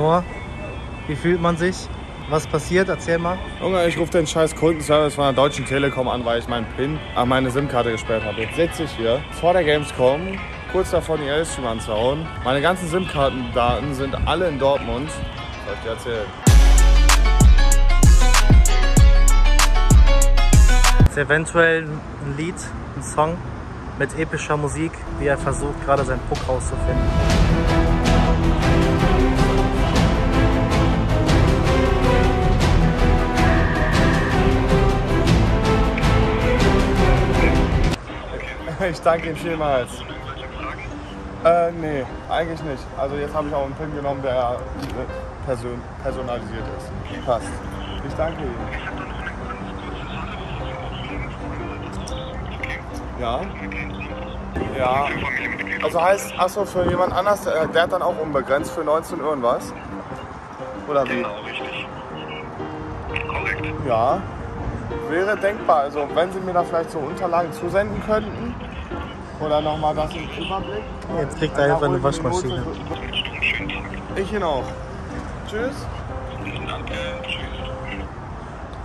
Noah, wie fühlt man sich? Was passiert? Erzähl mal. Junge, ich rufe den scheiß Kundenservice von der Deutschen Telekom an, weil ich meinen PIN an meine SIM-Karte gesperrt habe. Jetzt sitze ich hier vor der Gamescom, kurz davor die Elstream anzuhauen. Meine ganzen SIM-Kartendaten sind alle in Dortmund. Soll ich dir erzählen? Jetzt eventuell ein Lied, ein Song mit epischer Musik, wie er versucht, gerade seinen Puck rauszufinden. Ich danke Ihnen vielmals. Nee, eigentlich nicht. Also jetzt habe ich auch einen Pin genommen, der personalisiert ist. Passt. Ich danke Ihnen. Ja? Ja. Also heißt Astro für jemand anders, der hat dann auch unbegrenzt für 19 Uhr was? Oder wie? Genau, richtig. Korrekt. Ja. Wäre denkbar. Also wenn Sie mir da vielleicht so Unterlagen zusenden könnten. Oder nochmal das im Überblick. Jetzt kriegt er einfach eine Waschmaschine. Ich ihn auch. Tschüss. Danke, tschüss.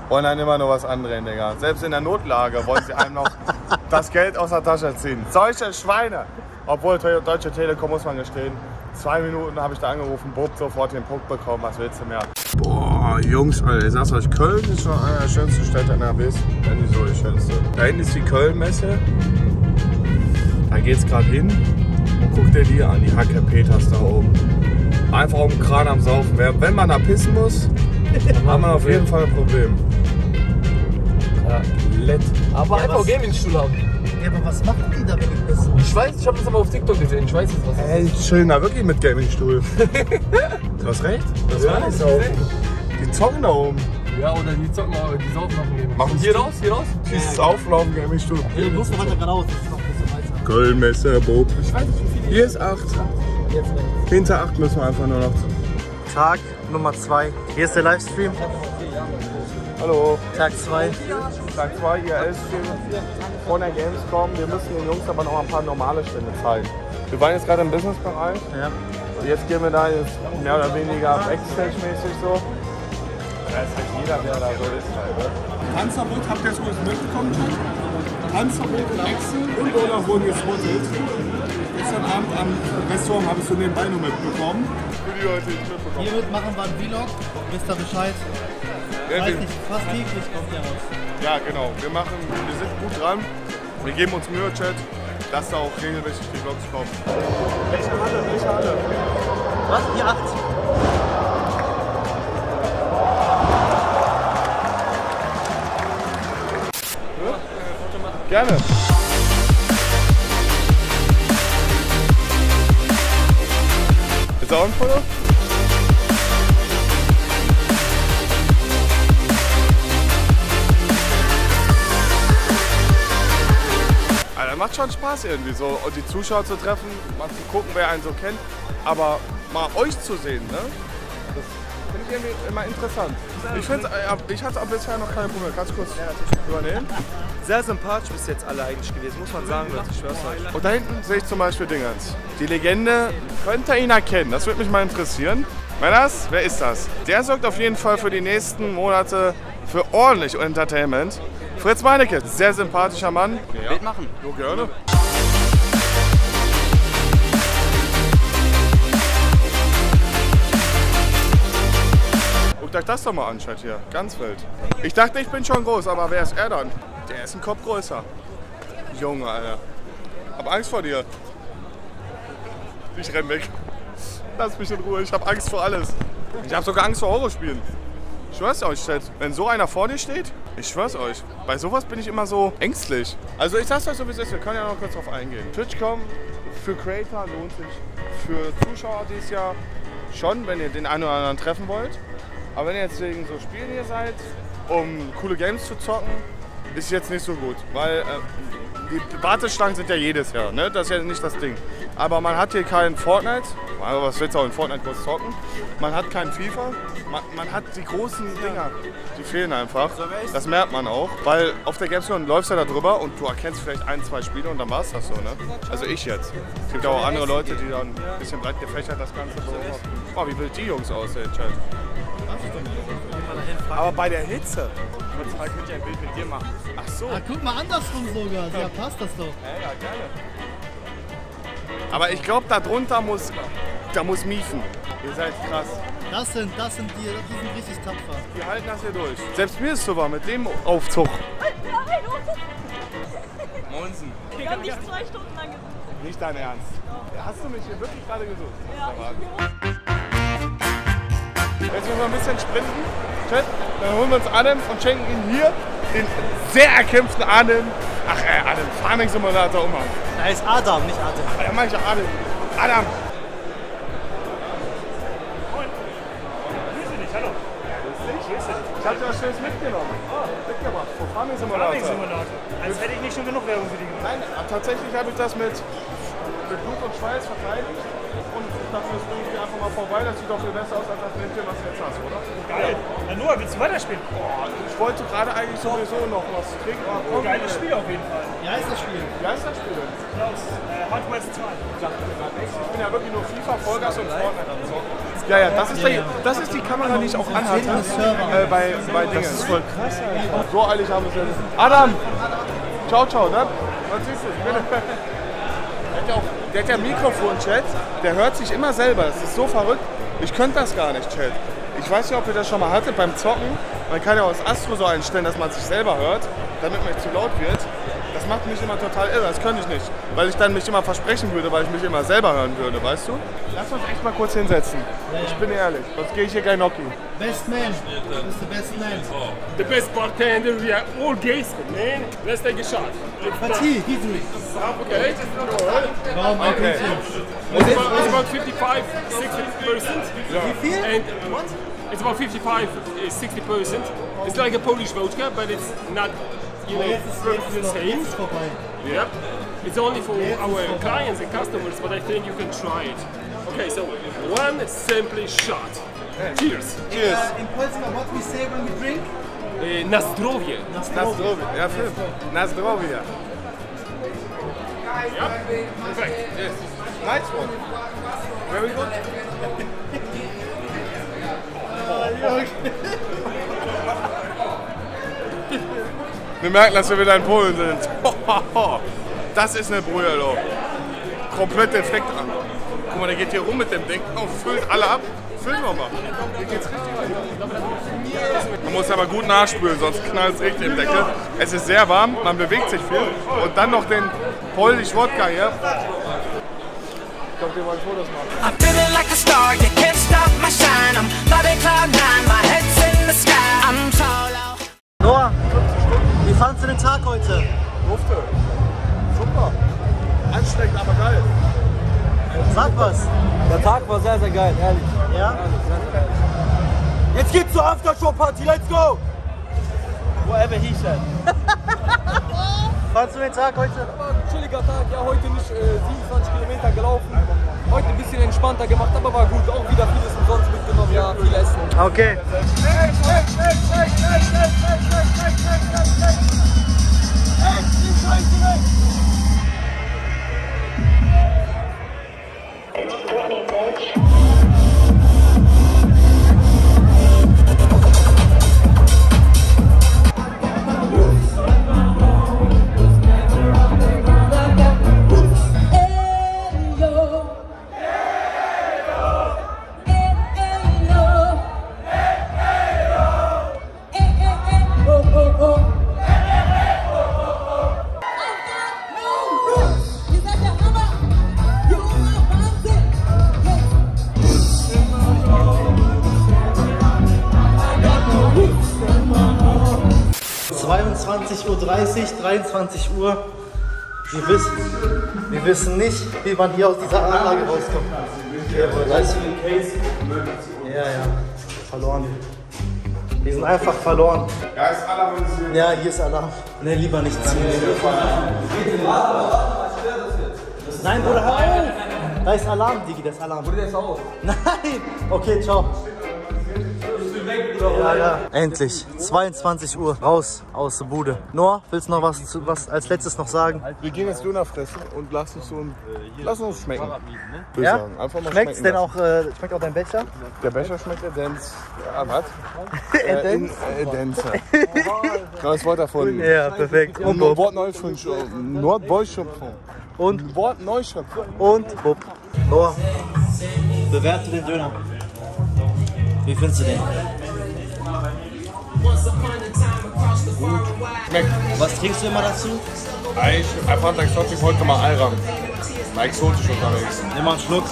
Wollen dann immer nur was andrehen, Digga. Selbst in der Notlage wollen sie einem noch das Geld aus der Tasche ziehen. Solche Schweine! Obwohl, Deutsche Telekom muss man gestehen. 2 Minuten habe ich da angerufen, Bob, sofort den Punkt bekommen. Was willst du mehr? Boah, Jungs, Alter, ich sag's euch, Köln ist schon eine der schönsten Städte NRWs. Wenn nicht so die schönste. Da hinten ist die Köln-Messe. Da geht's gerade hin und guck dir die an, die Hacke Peters da oben. Einfach um den Kran am Saufen. Wenn man da pissen muss, dann hat man auf jeden Fall ein Problem. Ja, lett. Aber ja, einfach Gaming-Stuhl haben. Ja, aber was machen die da, wenn die pissen? Ich weiß, ich hab das aber auf TikTok gesehen. Ich weiß jetzt was. Ey, chillen da wirklich mit Gaming-Stuhl. Du hast recht. Das ja, war nicht so. Die zocken da oben. Ja, oder die zocken, die saufen auf dem Gaming-Stuhl. Machen hier raus, hier raus? Die saufen auf dem Gaming-Stuhl. Ja, du musst doch weiter geradeaus. Köln-Messe, Bob. Ich weiß nicht, wie viele. Hier ist 8. Hinter 8 müssen wir einfach nur noch zu. Tag Nummer 2. Hier ist der Livestream. Hallo. Tag 2. Tag 2, hier Livestream von der Gamescom. Wir müssen den Jungs aber noch ein paar normale Stände zeigen. Wir waren jetzt gerade im Businessbereich. Ja. Und jetzt gehen wir da jetzt mehr oder weniger backstage-mäßig so. Da ist halt jeder, der da so ist. Tanzverbot, habt ihr das wohl mitbekommen schon? Tanzverbot in Axel und Olaf wurden geschrottet. Gestern Abend am Restaurant habe ich so nebenbei nur mitbekommen. Für die Leute, die ich mitbekommen. Hiermit machen wir einen Vlog, wisst ihr Bescheid. Ja, weiß nicht, fast täglich kommt der raus. Ja, genau. Wir sind gut dran. Wir geben uns Mühe, Chat, dass da auch regelmäßig die Vlogs kommen. Welche Halle? Welche Halle? Was? Die 8? Gerne. Ist da auch ein Foto? Alter, macht schon Spaß irgendwie so, die Zuschauer zu treffen, mal zu gucken, wer einen so kennt, aber mal euch zu sehen, ne? Das finde ich irgendwie immer interessant. Ich hatte auch bisher noch keine Probleme. Kannst du kurz übernehmen? Sehr sympathisch bis jetzt alle eigentlich gewesen, muss man sagen, Leute, ich schwör's euch. Und da hinten sehe ich zum Beispiel Dingens. Die Legende, könnt ihr ihn erkennen, das würde mich mal interessieren. Männers, wer ist das? Der sorgt auf jeden Fall für die nächsten Monate für ordentlich Entertainment. Fritz Meinecke, sehr sympathischer Mann. Ja. Bild machen. Jo, gerne. Guckt euch das doch mal an, Chat hier, ganz wild. Ich dachte, ich bin schon groß, aber wer ist er dann? Der ist ein Kopf größer. Junge, Alter. Hab Angst vor dir. Ich renn weg. Lass mich in Ruhe, ich hab Angst vor alles. Ich hab sogar Angst vor Horrorspielen. Ich schwör's euch, Chat. Wenn so einer vor dir steht, ich schwör's euch. Bei sowas bin ich immer so ängstlich. Also ich sag's euch so, wie es ist. Wir können ja noch kurz drauf eingehen. Twitch.com für Creator lohnt sich. Für Zuschauer dieses Jahr schon, wenn ihr den einen oder anderen treffen wollt. Aber wenn ihr jetzt wegen so Spielen hier seid, um coole Games zu zocken, ist jetzt nicht so gut, weil die Warteschlangen sind ja jedes Jahr, ne? Das ist ja nicht das Ding. Aber man hat hier keinen Fortnite, also was willst du auch in Fortnite groß zocken? Man hat keinen FIFA, man hat die großen Dinger, die fehlen einfach. Das merkt man auch, weil auf der Gamescom läufst du da drüber und du erkennst vielleicht ein, zwei Spiele und dann war es das so, ne? Also ich jetzt. Es gibt auch andere Leute, die dann ein bisschen breit gefächert das Ganze so. Oh, wie will die Jungs aussehen, Chat? Aber bei der Hitze. Ich könnte ja ein Bild mit dir machen. Ach so. Ah, guck mal andersrum sogar. Ja, passt das doch. Ja, gerne. Aber ich glaube, da drunter muss miefen. Ihr seid krass. Das sind die sind richtig tapfer. Die halten das hier durch. Selbst mir ist so warm mit dem Aufzug. Monsen. Ich habe nicht 2 Stunden lang gesucht. Nicht dein Ernst. Hast du mich hier wirklich gerade gesucht? Ja. Jetzt müssen wir ein bisschen sprinten, dann holen wir uns Adam und schenken ihm hier den sehr erkämpften Adam. Ach, Adam, Farming Simulator umhauen. Da ist Adam, nicht Adam. Aber dann mach ich ja Adam. Adam! Moin! Grüße dich, hallo. Grüße dich. Ich hab dir was Schönes mitgenommen. Oh, mitgebracht. Von Farming Simulator. Farming Simulator. Als hätte ich nicht schon genug Werbung für die gemacht. Nein, tatsächlich habe ich das mit Blut und Schweiß verteidigt. Und dafür ist irgendwie einfach mal vorbei, das sieht doch viel besser aus als das Mädchen, was du jetzt hast, oder? Geil! Ja. Nur, willst du weiterspielen? Boah, ich wollte gerade eigentlich sowieso noch was trinken. Oh, geiles Spiel auf jeden Fall. Wie heißt das Spiel? Wie heißt das Spiel? Klaus, Hot Wheels 2. Ich bin ja wirklich nur FIFA, Vollgas und Fortnite am Zocken. Ja, ja, das ist die Kamera, die ich auch anhatte. Bei Dingen. Das ist voll krass, Alter. So eilig haben wir es jetzt. Adam! Ciao, ciao, ne? Was siehst du? Der hat ja Mikrofon-Chat, der hört sich immer selber, das ist so verrückt. Ich könnte das gar nicht, Chat. Ich weiß nicht, ob ihr das schon mal hattet beim Zocken. Man kann ja aus Astro so einstellen, dass man sich selber hört, damit man nicht zu laut wird. Das macht mich immer total irre, das könnte ich nicht. Weil ich dann mich immer versprechen würde, weil ich mich immer selber hören würde, weißt du? Lass uns echt mal kurz hinsetzen. Ich bin ehrlich, sonst gehe ich hier gleich Noki. Best man, das ist the best man. The best bartender, we are all gays, man. Let's take a shot. Partie, easily. Okay. Wow, my okay. It's about 55-60%. Wie viel? What? It's about 55-60%. It's like a Polish vodka, but it's not... You know, it's the vorbei. Yep. It's only for our clients and customers, but I think you can try it. Okay, so one simply shot. Cheers. Cheers. In Poland, what we say when we drink? Na zdrowie. Na zdrowie. Yeah, na zdrowie. Yep. Perfect. Yes. Nice one. Very good. Wir merken, dass wir wieder in Polen sind. Das ist eine Brühe, Alter. Komplett defekt an. Guck mal, der geht hier rum mit dem Ding und füllt alle ab. Füllen wir mal. Hier geht's richtig. Man muss aber gut nachspülen, sonst knallt es richtig im Deckel. Es ist sehr warm, man bewegt sich viel. Und dann noch den Polnisch-Wodka hier. Ich glaube, wir wollen Fotos machen. Noah, wie fandst du den Tag heute? Dufte. Super. Anstrengend, aber geil. Sag was. Der Tag war sehr, sehr geil, ehrlich. Ja? Ehrlich, sehr, sehr geil. Jetzt geht's zur Aftershow-Party, let's go! Whatever he said. Fandst du den Tag heute? War ein chilliger Tag, ja, heute nicht 27 Kilometer gelaufen. Heute ein bisschen entspannter gemacht, aber war gut. Auch wieder vieles umsonst mitgenommen, ja, viel Essen. Okay. Uhr 23 Uhr. Wir wissen nicht, wie man hier aus dieser Anlage rauskommt. Ja, ja. Verloren. Die sind einfach verloren. Ja, ist Alarm. Ja, hier ist Alarm. Ne, lieber nicht ziehen. Nein, Bruder, hör auf! Da ist Alarm, Digi, das ist Alarm. Bruder, der ist auf. Nein! Okay, ciao. Ja, ja. Endlich, 22 Uhr, raus aus der Bude. Noah, willst du noch was als letztes noch sagen? Wir gehen jetzt Döner fressen und lass uns schmecken. Ja? Schmeckt's denn auch, schmeckt auch dein Becher? Der Becher schmeckt der Dance. Dance. Das Wort davon. Ja, perfekt. Und Wort Neuschöpfung. Und Wort Neuschöpfung. Und Bob. Noah, bewerte den Döner. Wie findest du den? Schmeckt. Was trinkst du immer dazu? Ich erfand exotisch heute mal Ayran. Mal exotisch unterwegs. Nimm mal einen Schluck.